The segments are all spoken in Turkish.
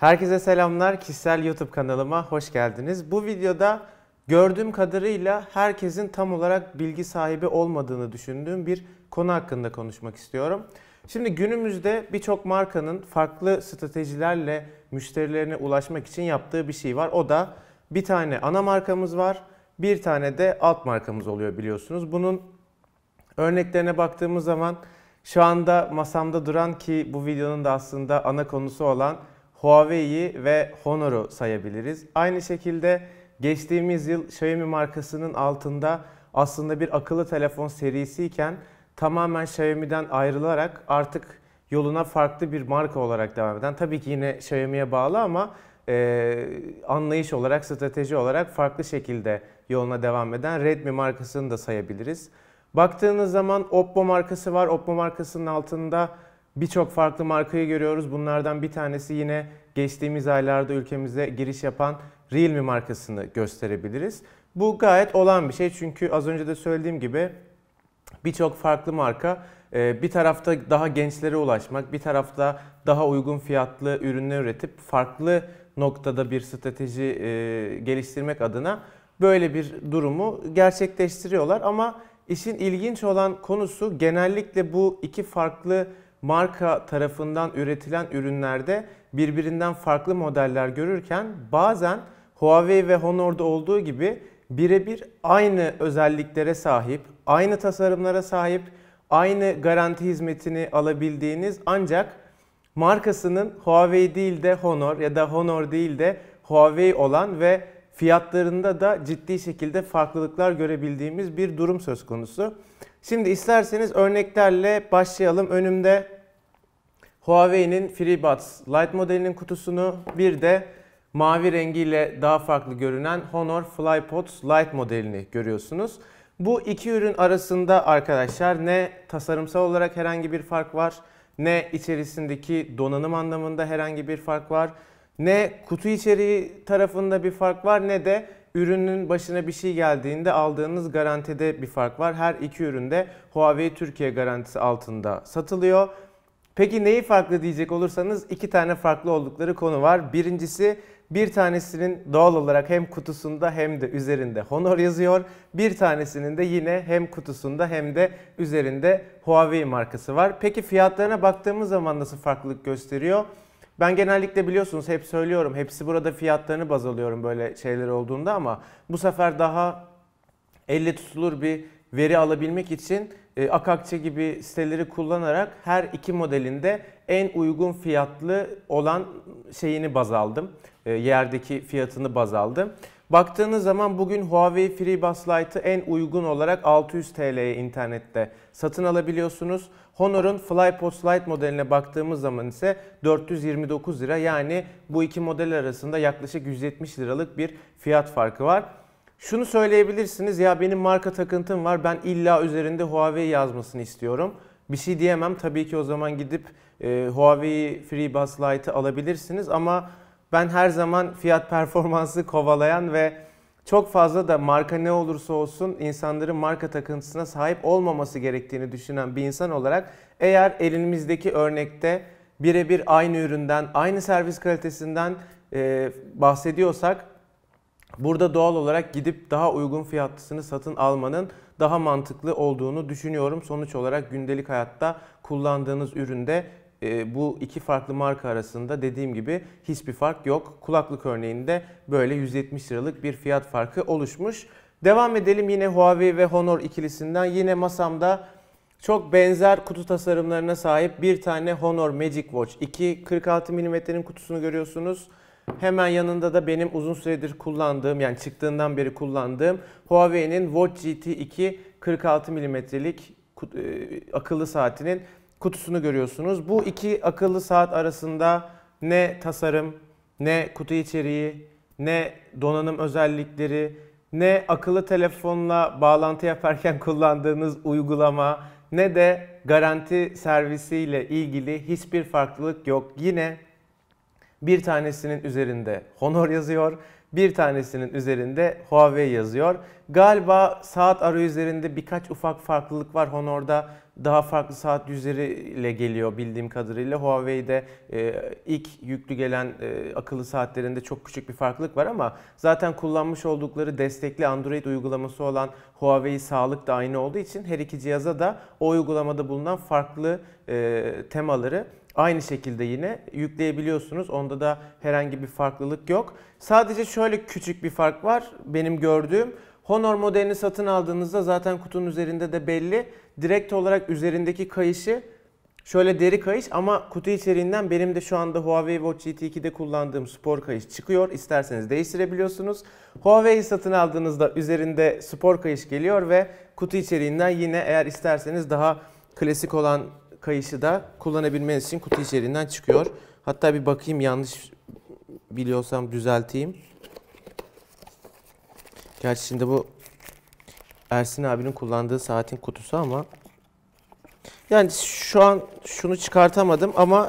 Herkese selamlar. Kişisel YouTube kanalıma hoş geldiniz. Bu videoda gördüğüm kadarıyla herkesin tam olarak bilgi sahibi olmadığını düşündüğüm bir konu hakkında konuşmak istiyorum. Şimdi günümüzde birçok markanın farklı stratejilerle müşterilerine ulaşmak için yaptığı bir şey var. O da bir tane ana markamız var, bir tane de alt markamız oluyor biliyorsunuz. Bunun örneklerine baktığımız zaman şu anda masamda duran ki bu videonun da aslında ana konusu olan Huawei'yi ve Honor'u sayabiliriz. Aynı şekilde geçtiğimiz yıl Xiaomi markasının altında aslında bir akıllı telefon serisi iken tamamen Xiaomi'den ayrılarak artık yoluna farklı bir marka olarak devam eden, tabii ki yine Xiaomi'ye bağlı ama anlayış olarak, strateji olarak farklı şekilde yoluna devam eden Redmi markasını da sayabiliriz. Baktığınız zaman Oppo markası var. Oppo markasının altında birçok farklı markayı görüyoruz. Bunlardan bir tanesi yine geçtiğimiz aylarda ülkemize giriş yapan Realme markasını gösterebiliriz. Bu gayet olağan bir şey çünkü az önce de söylediğim gibi birçok farklı marka bir tarafta daha gençlere ulaşmak, bir tarafta daha uygun fiyatlı ürünler üretip farklı noktada bir strateji geliştirmek adına böyle bir durumu gerçekleştiriyorlar. Ama işin ilginç olan konusu genellikle bu iki farklı marka tarafından üretilen ürünlerde birbirinden farklı modeller görürken bazen Huawei ve Honor'da olduğu gibi birebir aynı özelliklere sahip, aynı tasarımlara sahip, aynı garanti hizmetini alabildiğiniz ancak markasının Huawei değil de Honor ya da Honor değil de Huawei olan ve fiyatlarında da ciddi şekilde farklılıklar görebildiğimiz bir durum söz konusu. Şimdi isterseniz örneklerle başlayalım. Önümde Huawei'nin FreeBuds Lite modelinin kutusunu, bir de mavi rengiyle daha farklı görünen Honor FlyPods Lite modelini görüyorsunuz. Bu iki ürün arasında arkadaşlar ne tasarımsal olarak herhangi bir fark var, ne içerisindeki donanım anlamında herhangi bir fark var, ne kutu içeriği tarafında bir fark var, ne de ürünün başına bir şey geldiğinde aldığınız garantide bir fark var. Her iki üründe Huawei Türkiye garantisi altında satılıyor. Peki neyi farklı diyecek olursanız iki tane farklı oldukları konu var. Birincisi, bir tanesinin doğal olarak hem kutusunda hem de üzerinde Honor yazıyor. Bir tanesinin de yine hem kutusunda hem de üzerinde Huawei markası var. Peki fiyatlarına baktığımız zaman nasıl farklılık gösteriyor? Ben genellikle biliyorsunuz hep söylüyorum, hepsi burada fiyatlarını baz alıyorum böyle şeyler olduğunda ama bu sefer daha elle tutulur bir veri alabilmek için Akakçe gibi siteleri kullanarak her iki modelinde en uygun fiyatlı olan şeyini baz aldım. Yerdeki fiyatını baz aldım. Baktığınız zaman bugün Huawei FreeBuds Lite'ı en uygun olarak 600 TL'ye internette satın alabiliyorsunuz. Honor'un FlyPods Lite modeline baktığımız zaman ise 429 lira. Yani bu iki model arasında yaklaşık 170 liralık bir fiyat farkı var. Şunu söyleyebilirsiniz, ya benim marka takıntım var, ben illa üzerinde Huawei yazmasını istiyorum. Bir şey diyemem tabii ki, o zaman gidip Huawei FreeBuds Lite'ı alabilirsiniz ama ben her zaman fiyat performansı kovalayan ve çok fazla da marka ne olursa olsun insanların marka takıntısına sahip olmaması gerektiğini düşünen bir insan olarak eğer elimizdeki örnekte birebir aynı üründen, aynı servis kalitesinden bahsediyorsak burada doğal olarak gidip daha uygun fiyatlısını satın almanın daha mantıklı olduğunu düşünüyorum. Sonuç olarak gündelik hayatta kullandığınız üründe bu iki farklı marka arasında dediğim gibi hiçbir fark yok. Kulaklık örneğinde böyle 170 liralık bir fiyat farkı oluşmuş. Devam edelim yine Huawei ve Honor ikilisinden. Yine masamda çok benzer kutu tasarımlarına sahip bir tane Honor Magic Watch 2 46 mm'nin kutusunu görüyorsunuz. Hemen yanında da benim uzun süredir kullandığım, yani çıktığından beri kullandığım Huawei'nin Watch GT2 46 mm'lik akıllı saatinin kutusunu görüyorsunuz. Bu iki akıllı saat arasında ne tasarım, ne kutu içeriği, ne donanım özellikleri, ne akıllı telefonla bağlantı yaparken kullandığınız uygulama, ne de garanti servisiyle ilgili hiçbir farklılık yok. Yine bir tanesinin üzerinde Honor yazıyor, Bir tanesinin üzerinde Huawei yazıyor. Galiba saat arayüzlerinde birkaç ufak farklılık var. Honor'da daha farklı saat yüzleriyle geliyor bildiğim kadarıyla. Huawei'de ilk yüklü gelen akıllı saatlerinde çok küçük bir farklılık var ama zaten kullanmış oldukları destekli Android uygulaması olan Huawei Sağlık da aynı olduğu için her iki cihaza da o uygulamada bulunan farklı temaları aynı şekilde yine yükleyebiliyorsunuz. Onda da herhangi bir farklılık yok. Sadece şöyle küçük bir fark var benim gördüğüm. Honor modelini satın aldığınızda zaten kutunun üzerinde de belli. Direkt olarak üzerindeki kayışı şöyle deri kayış ama kutu içeriğinden benim de şu anda Huawei Watch GT2'de kullandığım spor kayış çıkıyor. İsterseniz değiştirebiliyorsunuz. Huawei'yi satın aldığınızda üzerinde spor kayış geliyor ve kutu içeriğinden yine eğer isterseniz daha klasik olan kayışı da kullanabilmeniz için kutu içeriğinden çıkıyor. Hatta bir bakayım, yanlış biliyorsam düzelteyim. Gerçi şimdi bu Ersin abinin kullandığı saatin kutusu ama yani şu an şunu çıkartamadım ama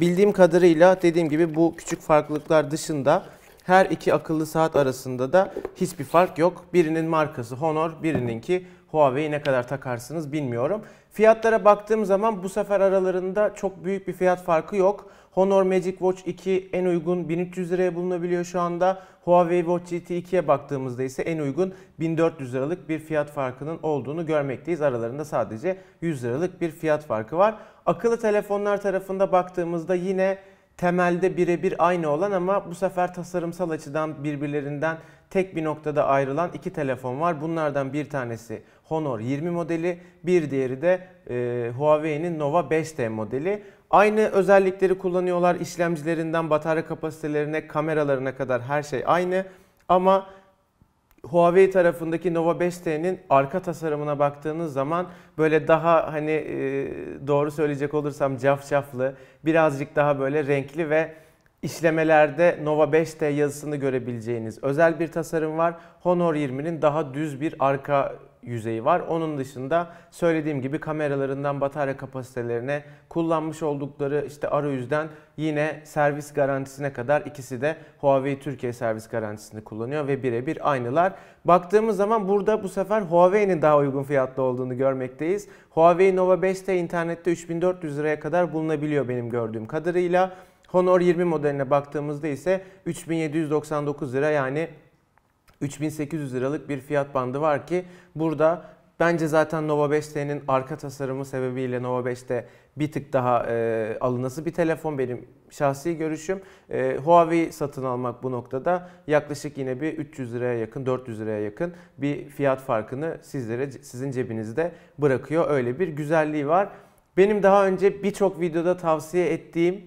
bildiğim kadarıyla dediğim gibi bu küçük farklılıklar dışında her iki akıllı saat arasında da hiçbir fark yok. Birinin markası Honor, birininki Huawei'yi ne kadar takarsınız bilmiyorum. Fiyatlara baktığım zaman bu sefer aralarında çok büyük bir fiyat farkı yok. Honor Magic Watch 2 en uygun 1300 liraya bulunabiliyor şu anda. Huawei Watch GT 2'ye baktığımızda ise en uygun 1400 liralık bir fiyat farkının olduğunu görmekteyiz. Aralarında sadece 100 liralık bir fiyat farkı var. Akıllı telefonlar tarafında baktığımızda yine temelde birebir aynı olan ama bu sefer tasarımsal açıdan birbirlerinden tek bir noktada ayrılan iki telefon var. Bunlardan bir tanesi Honor 20 modeli, bir diğeri de Huawei'nin Nova 5T modeli. Aynı özellikleri kullanıyorlar. İşlemcilerinden batarya kapasitelerine, kameralarına kadar her şey aynı. Ama Huawei tarafındaki Nova 5T'nin arka tasarımına baktığınız zaman böyle daha hani doğru söyleyecek olursam cafcaflı, birazcık daha böyle renkli ve işlemelerde Nova 5T yazısını görebileceğiniz özel bir tasarım var. Honor 20'nin daha düz bir arka yüzeyi var. Onun dışında söylediğim gibi kameralarından batarya kapasitelerine, kullanmış oldukları işte arayüzden yine servis garantisine kadar ikisi de Huawei Türkiye servis garantisini kullanıyor ve birebir aynılar. Baktığımız zaman burada bu sefer Huawei'nin daha uygun fiyatlı olduğunu görmekteyiz. Huawei Nova 5T internette 3400 liraya kadar bulunabiliyor benim gördüğüm kadarıyla. Honor 20 modeline baktığımızda ise 3799 lira yani 3800 liralık bir fiyat bandı var ki burada bence zaten Nova 5T'nin arka tasarımı sebebiyle Nova 5T bir tık daha alınası bir telefon, benim şahsi görüşüm. Huawei satın almak bu noktada yaklaşık yine bir 300 liraya yakın, 400 liraya yakın bir fiyat farkını sizlere, sizin cebinizde bırakıyor. Öyle bir güzelliği var. Benim daha önce birçok videoda tavsiye ettiğim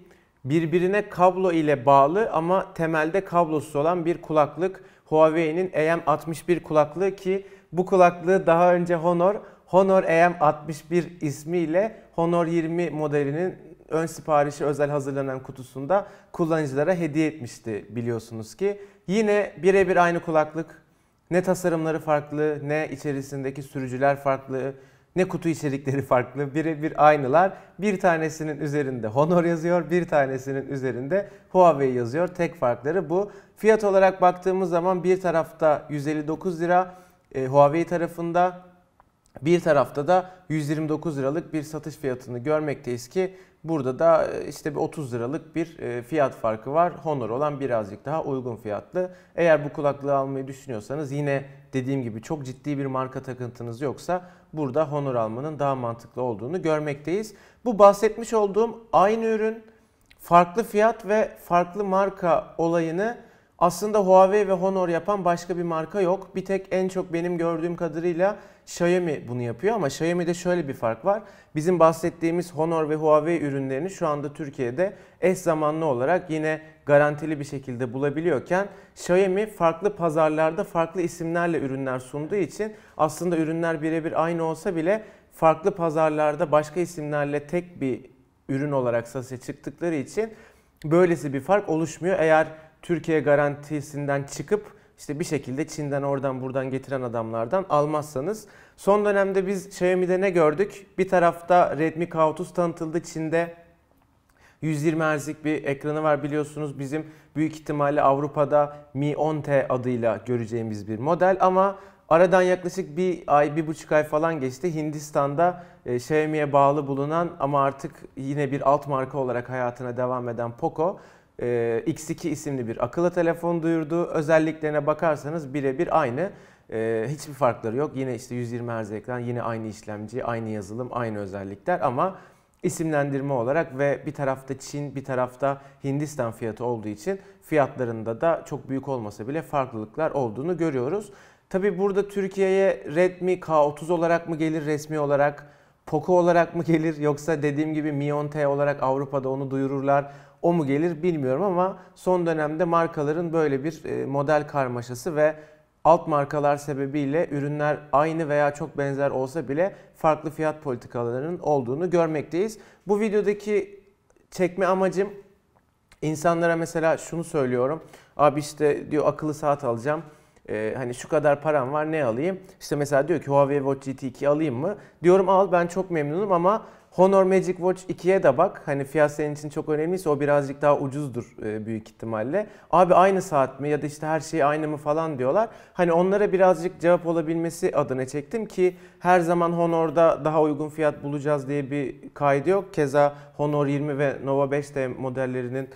birbirine kablo ile bağlı ama temelde kablosuz olan bir kulaklık Huawei'nin AM61 kulaklığı ki bu kulaklığı daha önce Honor AM61 ismiyle Honor 20 modelinin ön siparişi özel hazırlanan kutusunda kullanıcılara hediye etmişti biliyorsunuz ki. Yine birebir aynı kulaklık, ne tasarımları farklı, ne içerisindeki sürücüler farklı, ne kutu içerikleri farklı, birebir aynılar. Bir tanesinin üzerinde Honor yazıyor, bir tanesinin üzerinde Huawei yazıyor. Tek farkları bu. Fiyat olarak baktığımız zaman bir tarafta 159 lira Huawei tarafında, bir tarafta da 129 liralık bir satış fiyatını görmekteyiz ki burada da işte bir 30 liralık bir fiyat farkı var. Honor olan birazcık daha uygun fiyatlı. Eğer bu kulaklığı almayı düşünüyorsanız yine dediğim gibi çok ciddi bir marka takıntınız yoksa burada Honor almanın daha mantıklı olduğunu görmekteyiz. Bu bahsetmiş olduğum aynı ürün, farklı fiyat ve farklı marka olayını aslında Huawei ve Honor yapan başka bir marka yok. Bir tek en çok benim gördüğüm kadarıyla Xiaomi bunu yapıyor ama Xiaomi'de şöyle bir fark var. Bizim bahsettiğimiz Honor ve Huawei ürünlerini şu anda Türkiye'de eş zamanlı olarak yine garantili bir şekilde bulabiliyorken Xiaomi farklı pazarlarda farklı isimlerle ürünler sunduğu için aslında ürünler birebir aynı olsa bile farklı pazarlarda başka isimlerle tek bir ürün olarak satışa çıktıkları için böylesi bir fark oluşmuyor. Eğer Türkiye garantisinden çıkıp işte bir şekilde Çin'den oradan buradan getiren adamlardan almazsanız. Son dönemde biz Xiaomi'de ne gördük? Bir tarafta Redmi K30 tanıtıldı Çin'de. 120 Hz'lik bir ekranı var biliyorsunuz. Bizim büyük ihtimalle Avrupa'da Mi 10T adıyla göreceğimiz bir model ama aradan yaklaşık bir ay, 1,5 ay falan geçti. Hindistan'da Xiaomi'ye bağlı bulunan ama artık yine bir alt marka olarak hayatına devam eden Poco, X2 isimli bir akıllı telefon duyurdu. Özelliklerine bakarsanız birebir aynı. Hiçbir farkları yok. Yine işte 120 Hz ekran, yine aynı işlemci, aynı yazılım, aynı özellikler ama isimlendirme olarak ve bir tarafta Çin, bir tarafta Hindistan fiyatı olduğu için fiyatlarında da çok büyük olmasa bile farklılıklar olduğunu görüyoruz. Tabii burada Türkiye'ye Redmi K30 olarak mı gelir resmi olarak, Poco olarak mı gelir yoksa dediğim gibi Mi 10T olarak Avrupa'da onu duyururlar, o mu gelir bilmiyorum ama son dönemde markaların böyle bir model karmaşası ve alt markalar sebebiyle ürünler aynı veya çok benzer olsa bile farklı fiyat politikalarının olduğunu görmekteyiz. Bu videodaki çekme amacım insanlara mesela şunu söylüyorum. Abi işte diyor akıllı saat alacağım. Hani şu kadar param var, ne alayım? İşte mesela diyor ki Huawei Watch GT2 alayım mı? Diyorum al, ben çok memnunum ama Honor Magic Watch 2'ye de bak. Hani fiyat senin için çok önemliyse o birazcık daha ucuzdur büyük ihtimalle. Abi aynı saat mi ya da işte her şey aynı mı falan diyorlar. Hani onlara birazcık cevap olabilmesi adına çektim ki her zaman Honor'da daha uygun fiyat bulacağız diye bir kaydı yok. Keza Honor 20 ve Nova 5T modellerinin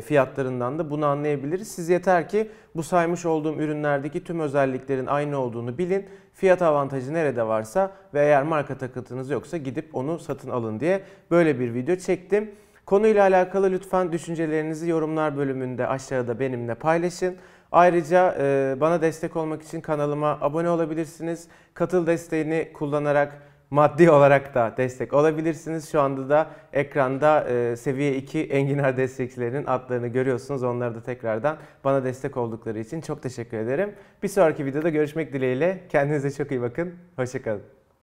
fiyatlarından da bunu anlayabiliriz. Siz yeter ki bu saymış olduğum ürünlerdeki tüm özelliklerin aynı olduğunu bilin. Fiyat avantajı nerede varsa ve eğer marka takıntınız yoksa gidip onu satın alın diye böyle bir video çektim. Konuyla alakalı lütfen düşüncelerinizi yorumlar bölümünde aşağıda benimle paylaşın. Ayrıca bana destek olmak için kanalıma abone olabilirsiniz. Katıl desteğini kullanarak maddi olarak da destek olabilirsiniz. Şu anda da ekranda seviye 2 enginar destekçilerinin adlarını görüyorsunuz. Onlara da tekrardan bana destek oldukları için çok teşekkür ederim. Bir sonraki videoda görüşmek dileğiyle. Kendinize çok iyi bakın. Hoşça kalın.